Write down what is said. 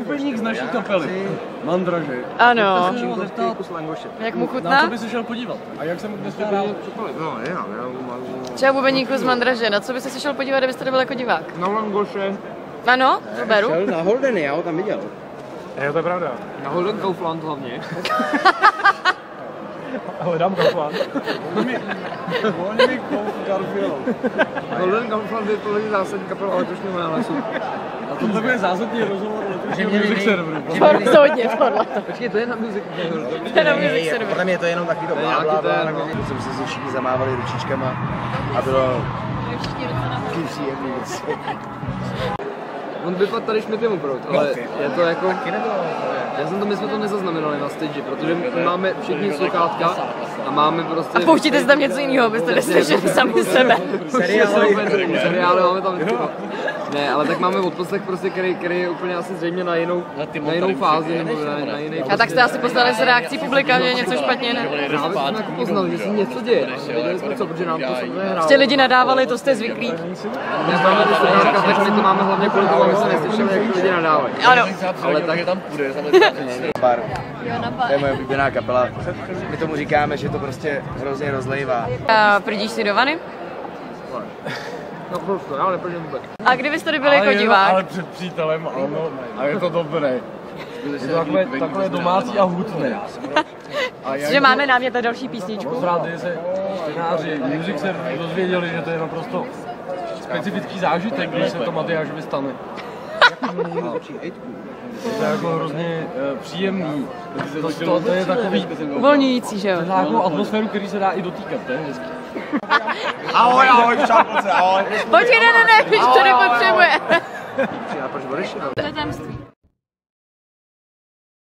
Úplník z naší kapely. Mandrože. Ano. Jak mu chutná? Na co by si šel podívat? A jak jsem dnes vypadal? No, třeba bubeníku z Mandrože. Na co by si šel podívat, kdybyste to byl jako divák? Na Langoše. Ano, to beru. Šel na Holdeny, já ho tam viděl. Jo, to je pravda. Na Holden Caulfield hlavně. Hledám Kaplan. Holden Caulfield je tohle zásadní kapel, ale trošku nálesu. A tohle bude zásadní rozhovor letošního music serveru. Rozhodně, tohle. Počkej, to je na music serveru. Podle mě je to jenom taky to bláblá. Myslím si, že všichni zamávali ručičkama a bylo taky příjemný věc. On vypadl tady šmitlému prout, ale je to jako... My jsme to nezaznamenali na stage, protože my máme všichni sluchátka a máme prostě... A pouštíte si tam něco jiného, abyste neslyšeli sami sebe. Seriály máme tam vždycky. Ne, ale tak máme odposlech prostě, který je úplně asi zřejmě na jinou fázi nebo na jiný... A tak jste asi poznali z reakcí publika, že je něco špatně, ne? Právě jsme jako poznali, že si něco děje, věděli jsme co, protože nám to samozřejmě hrálo. Ještě lidi nadávali, to jste zvyklí. My známe ty sluchátka, tak my to máme hlavně kvůli tomu, aby se neslyšeli, jak lidi nadávají. Ale tak... Bar. To je moje oblíbená kapela. My tomu říkáme, že to prostě hrozně rozlejvá. Prdíš si do vany? No prostě, já neprdím vůbec. A kdybyste tady byli jako divák? Ale před přítelem, ano. A je to dobré. Je to takové domácí a hutné. Že máme námět další písničku. Moc rád, že se čtenáři music se dozvěděli, že to je naprosto specifický zážitek, když se to Matyášovi stane. To je jako hrozně příjemný, to je takový uvolňující, že jo? To je takovou atmosféru, který se dá i dotýkat, to je hezký. Ahoj, ahoj, šápolce, ahoj. Pojď, ne, ne, ne, to nepotřebuje. To je tajemství.